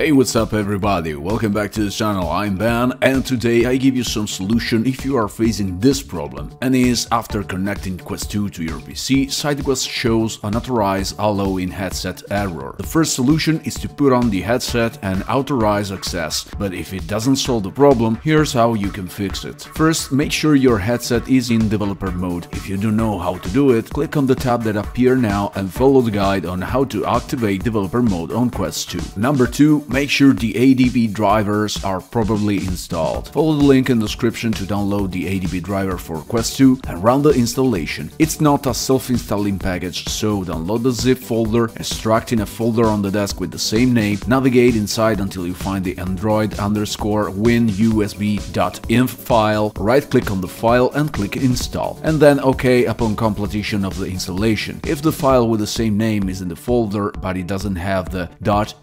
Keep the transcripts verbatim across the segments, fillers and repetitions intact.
Hey, what's up everybody, welcome back to the channel. I'm Ben and today I give you some solution if you are facing this problem, and is after connecting Quest two to your P C, SideQuest shows unauthorized allow in headset error. The first solution is to put on the headset and authorize access, but if it doesn't solve the problem, here's how you can fix it. First, make sure your headset is in developer mode. If you don't know how to do it, click on the tab that appear now and follow the guide on how to activate developer mode on Quest two. Number two. Make sure the A D B drivers are properly installed. Follow the link in the description to download the A D B driver for Quest two and run the installation. It's not a self-installing package, so download the zip folder, extract in a folder on the desk with the same name, navigate inside until you find the android underscore win U S B dot inf file, right-click on the file and click install, and then OK upon completion of the installation. If the file with the same name is in the folder but it doesn't have the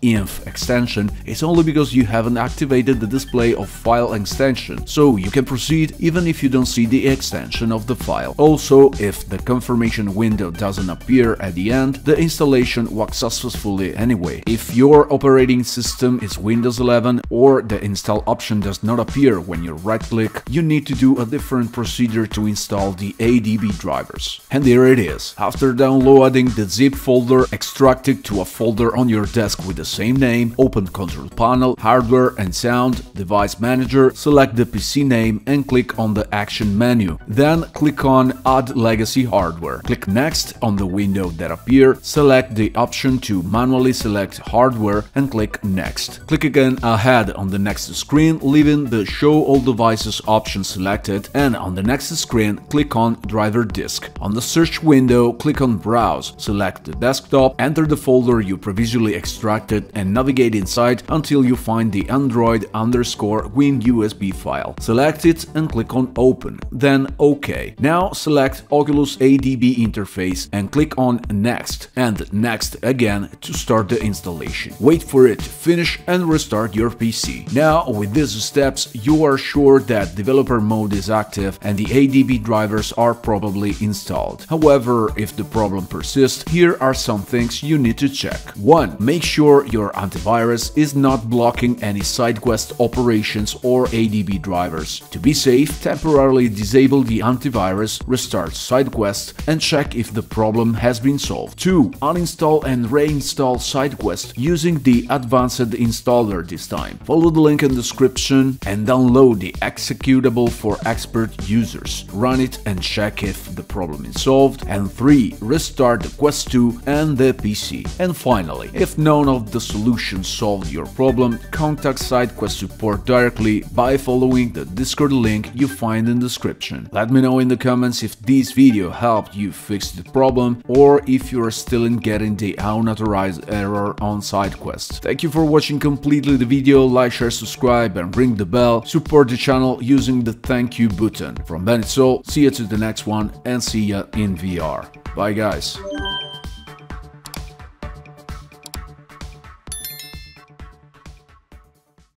.inf extension, it's only because you haven't activated the display of file extension, so you can proceed even if you don't see the extension of the file. Also, if the confirmation window doesn't appear at the end, the installation works successfully anyway. If your operating system is Windows eleven or the install option does not appear when you right-click, you need to do a different procedure to install the A D B drivers. And here it is. After downloading the zip folder, extract it to a folder on your desk with the same name, open Control Panel, Hardware and Sound, Device Manager, select the P C name and click on the Action menu. Then click on Add Legacy Hardware. Click Next on the window that appears, select the option to manually select hardware and click Next. Click again Ahead on the next screen, leaving the Show All Devices option selected, and on the next screen click on Driver Disk. On the search window click on Browse, select the desktop, enter the folder you previously extracted and navigate inside until you find the android underscore win U S B file. Select it and click on Open, then OK. Now select Oculus A D B interface and click on Next and Next again to start the installation. Wait for it to finish and restart your P C. Now, with these steps, you are sure that developer mode is active and the A D B drivers are probably installed. However, if the problem persists, here are some things you need to check. one. Make sure your antivirus is not blocking any SideQuest operations or A D B drivers. To be safe, temporarily disable the antivirus, restart SideQuest, and check if the problem has been solved. two. Uninstall and reinstall SideQuest using the advanced installer this time. Follow the link in the description and download the executable for expert users. Run it and check if the problem is solved. And three. Restart the Quest two and the P C. And finally, if none of the solutions solve Solve your problem, contact SideQuest support directly by following the Discord link you find in the description. Let me know in the comments if this video helped you fix the problem or if you are still in getting the unauthorized error on SideQuest. Thank you for watching completely the video. Like, share, subscribe and ring the bell. Support the channel using the thank you button. From Ben, it's all. See you to the next one and see ya in V R. Bye guys.